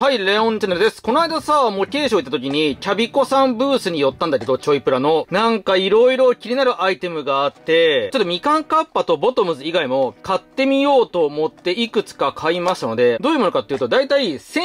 はい、レオンチャンネルです。この間さ、模型ショー行った時に、キャビコさんブースに寄ったんだけど、ちょいプラの。なんか色々気になるアイテムがあって、ちょっとみかんカッパとボトムズ以外も買ってみようと思っていくつか買いましたので、どういうものかっていうと、だいたい1000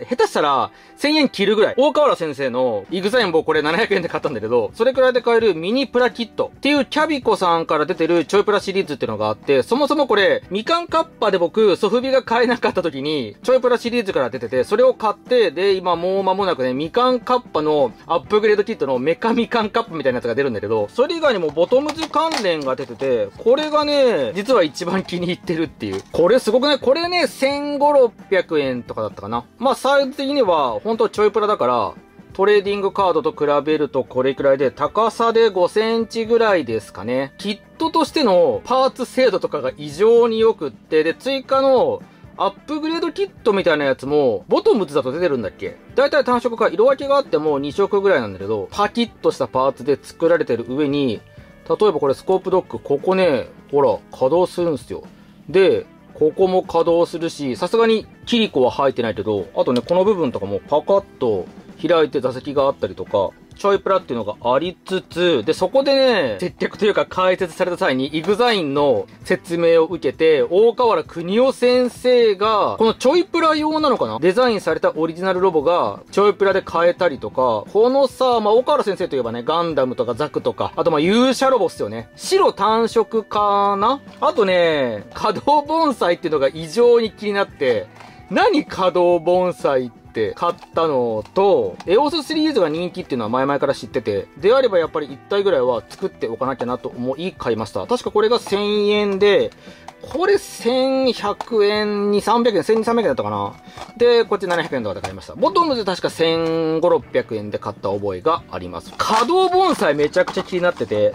円、下手したら1000円切るぐらい。大河原先生のイグザイン僕これ700円で買ったんだけど、それくらいで買えるミニプラキットっていうキャビコさんから出てるちょいプラシリーズっていうのがあって、そもそもこれ、みかんカッパで僕、ソフビが買えなかった時に、ちょいプラシリーズから出てて、それを買って、で、今もう間もなくね、みかんカッパのアップグレードキットのメカみかんカッパみたいなやつが出るんだけど、それ以外にもボトムズ関連が出てて、これがね、実は一番気に入ってるっていう。これすごくない？これね、1500、600円とかだったかな。まあ、サイズ的には、ほんとちょいプラだから、トレーディングカードと比べるとこれくらいで、高さで5センチぐらいですかね。キットとしてのパーツ精度とかが異常に良くって、で、追加の、アップグレードキットみたいなやつも、ボトムズだと出てるんだっけ？だいたい単色か色分けがあっても2色ぐらいなんだけど、パキッとしたパーツで作られてる上に、例えばこれスコープドッグ、ここね、ほら、稼働するんすよ。で、ここも稼働するし、さすがにキリコは入ってないけど、あとね、この部分とかもパカッと開いて座席があったりとか、ちょいプラっていうのがありつつ、で、そこでね、接客というか解説された際に、イグザインの説明を受けて、大河原邦夫先生が、このちょいプラ用なのかな？デザインされたオリジナルロボが、ちょいプラで変えたりとか、このさ、まあ、大河原先生といえばね、ガンダムとかザクとか、あとまあ、勇者ロボっすよね。白単色かな？あとね、稼働盆栽っていうのが異常に気になって、何稼働盆栽って、買ったのと、エオスシリーズが人気っていうのは前々から知ってて、であればやっぱり1体ぐらいは作っておかなきゃなと思い買いました。確かこれが1000円で、これ1100円に300円、1200、300円だったかな。で、こっち700円とかで買いました。ボトムズ確か1500、600円で買った覚えがあります。稼働盆栽めちゃくちゃ気になってて、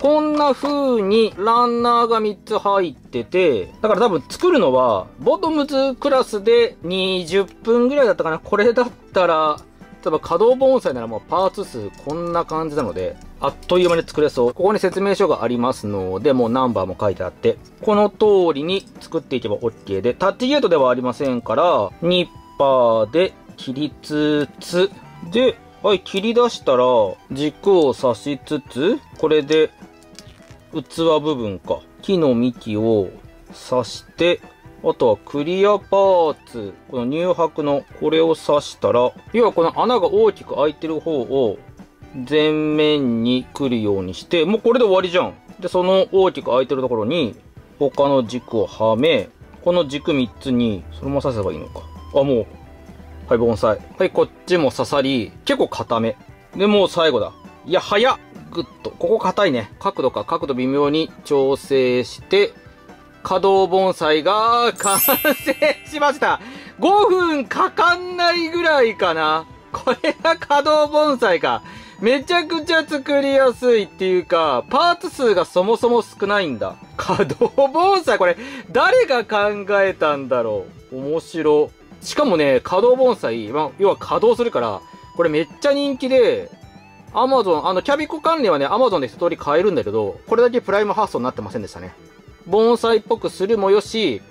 こんな風にランナーが3つ入ってて、だから多分作るのは、ボトムズクラスで20分ぐらいだったかな。これだったら、例えば稼働盆栽ならもうパーツ数こんな感じなので、あっという間に作れそう。ここに説明書がありますので、もうナンバーも書いてあって、この通りに作っていけば OK で、タッチゲートではありませんから、ニッパーで切りつつ、で、はい、切り出したら、軸を刺しつつ、これで、器部分か。木の幹を刺して、あとはクリアパーツ。この乳白のこれを刺したら、要はこの穴が大きく開いてる方を前面に来るようにして、もうこれで終わりじゃん。で、その大きく開いてるところに他の軸をはめ、この軸3つにそのまま刺せばいいのか。あ、もう。はい、盆栽。はい、こっちも刺さり、結構固め。で、もう最後だ。いや、早っ！グッと。ここ硬いね。角度微妙に調整して、稼働盆栽が完成しました。5分かかんないぐらいかな。これが稼働盆栽か。めちゃくちゃ作りやすいっていうか、パーツ数がそもそも少ないんだ。稼働盆栽これ、誰が考えたんだろう。面白。しかもね、稼働盆栽、要は稼働するから、これめっちゃ人気で、アマゾン、キャビコ関連はね、アマゾンで一通り買えるんだけど、これだけプライム発送になってませんでしたね。盆栽っぽくするもよし、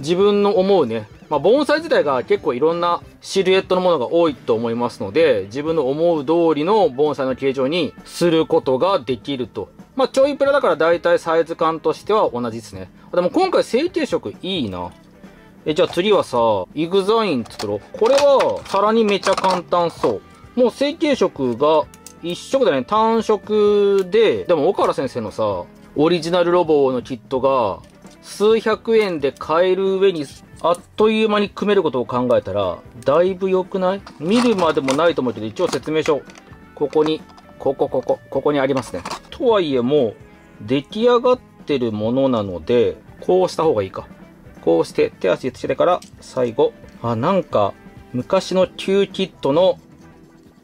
自分の思うね。まあ、盆栽自体が結構いろんなシルエットのものが多いと思いますので、自分の思う通りの盆栽の形状にすることができると。まあ、ちょいプラだから大体サイズ感としては同じですね。でも今回成型色いいな。じゃあ次はさ、イグザイン作ろう。これは、さらにめちゃ簡単そう。もう成型色が、一色だね。単色で、でも岡原先生のさ、オリジナルロボのキットが、数百円で買える上に、あっという間に組めることを考えたら、だいぶ良くない？見るまでもないと思うけど、一応説明書。ここに、ここにありますね。とはいえもう、出来上がってるものなので、こうした方がいいか。こうして、手足つけてから、最後。あ、なんか、昔の旧キットの、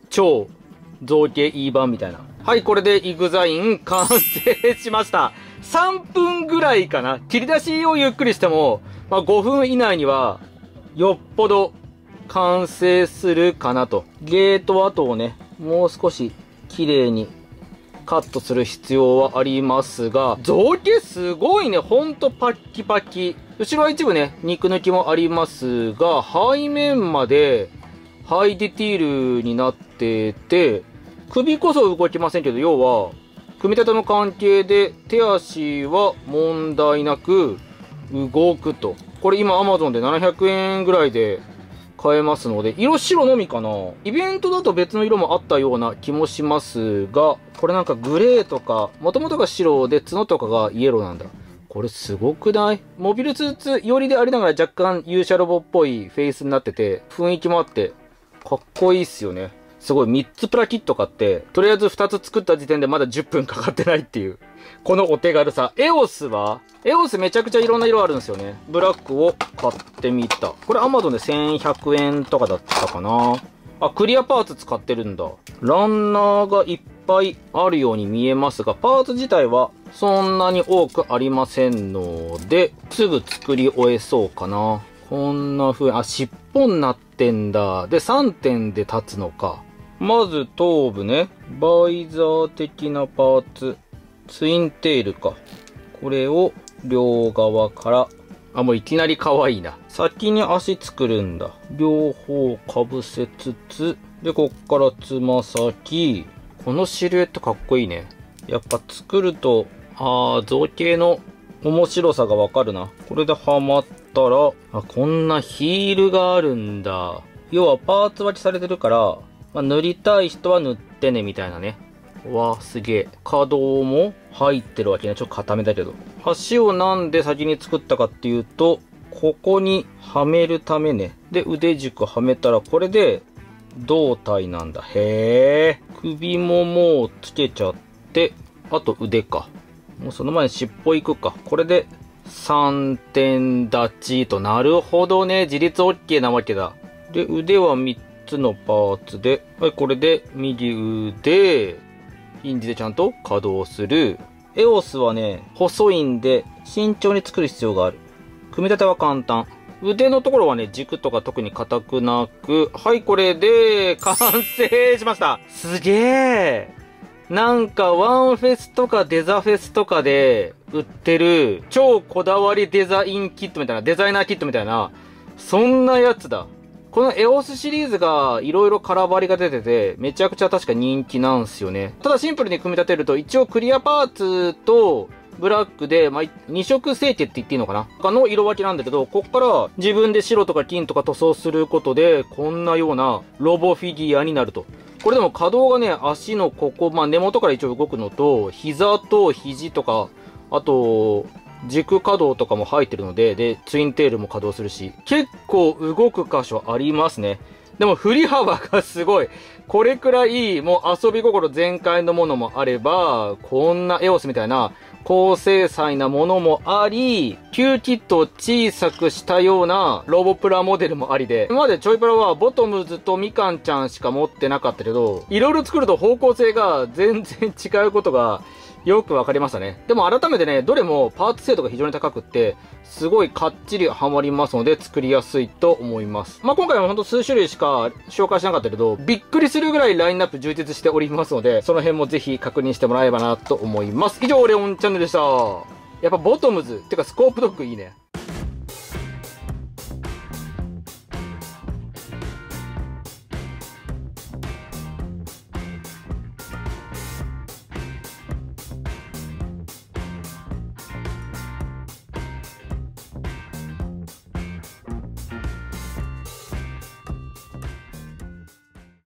超、造形いい版みたいな。はい、これでイグザイン完成しました。3分ぐらいかな。切り出しをゆっくりしても、まあ、5分以内には、よっぽど完成するかなと。ゲート跡をね、もう少し綺麗にカットする必要はありますが、造形すごいね。ほんとパッキパキ。後ろは一部ね、肉抜きもありますが、背面までハイディティールになってて、首こそ動きませんけど、要は、組み立ての関係で手足は問題なく動くと。これ今 Amazon で700円ぐらいで買えますので、色白のみかな。イベントだと別の色もあったような気もしますが、これなんかグレーとか、もともとが白で角とかがイエローなんだ。これすごくない？モビルスーツ寄りでありながら若干勇者ロボっぽいフェイスになってて、雰囲気もあって、かっこいいっすよね。すごい、3つプラキット買って、とりあえず2つ作った時点でまだ10分かかってないっていう。このお手軽さ。エオスめちゃくちゃいろんな色あるんですよね。ブラックを買ってみた。これ Amazon で1100円とかだったかな。あ、クリアパーツ使ってるんだ。ランナーがいっぱいあるように見えますが、パーツ自体はそんなに多くありませんので、すぐ作り終えそうかな。こんな風に、あ、尻尾になってんだ。で、3点で立つのか。まず頭部ね。バイザー的なパーツ。ツインテールか。これを両側から。あ、もういきなり可愛いな。先に足作るんだ。両方かぶせつつ。で、こっからつま先。このシルエットかっこいいね。やっぱ作ると、造形の面白さがわかるな。これではまったら、あ、こんなヒールがあるんだ。要はパーツ分けされてるから、まあ、塗りたい人は塗ってね、みたいなね。わあ、すげえ。可動も入ってるわけね。ちょっと固めだけど。足をなんで先に作ったかっていうと、ここにはめるためね。で、腕軸はめたら、これで胴体なんだ。へえ。首ももうつけちゃって、あと腕か。もうその前に尻尾いくか。これで3点立ちと。なるほどね。自立 OK なわけだ。で、腕は3つ。3つのパーツで、はい、これで右腕、ヒンジでちゃんと稼働する。エオスはね、細いんで慎重に作る必要がある。組み立ては簡単。腕のところはね、軸とか特に硬くなく、はい、これで完成しました。すげえ。なんかワンフェスとかデザフェスとかで売ってる超こだわりデザインキットみたいな、デザイナーキットみたいな、そんなやつだ。このエオスシリーズが色々カラバリが出てて、めちゃくちゃ確か人気なんすよね。ただシンプルに組み立てると、一応クリアパーツとブラックで、まあ、2色成形って言っていいのかなの色分けなんだけど、こっから自分で白とか金とか塗装することで、こんなようなロボフィギュアになると。これでも可動がね、足のここ、まあ、根元から一応動くのと、膝と肘とか、あと、軸稼働とかも入ってるので、で、ツインテールも稼働するし、結構動く箇所ありますね。でも振り幅がすごい。これくらい、もう遊び心全開のものもあれば、こんなエオスみたいな高精細なものもあり、旧キットを小さくしたようなロボプラモデルもありで、今までちょいプラはボトムズとみかんちゃんしか持ってなかったけど、いろいろ作ると方向性が全然違うことが、よくわかりましたね。でも改めてね、どれもパーツ精度が非常に高くって、すごいかっちりはまりますので作りやすいと思います。まあ、今回はほんと数種類しか紹介しなかったけど、びっくりするぐらいラインナップ充実しておりますので、その辺もぜひ確認してもらえればなと思います。以上、レオンチャンネルでした。やっぱボトムズ、てかスコープドッグいいね。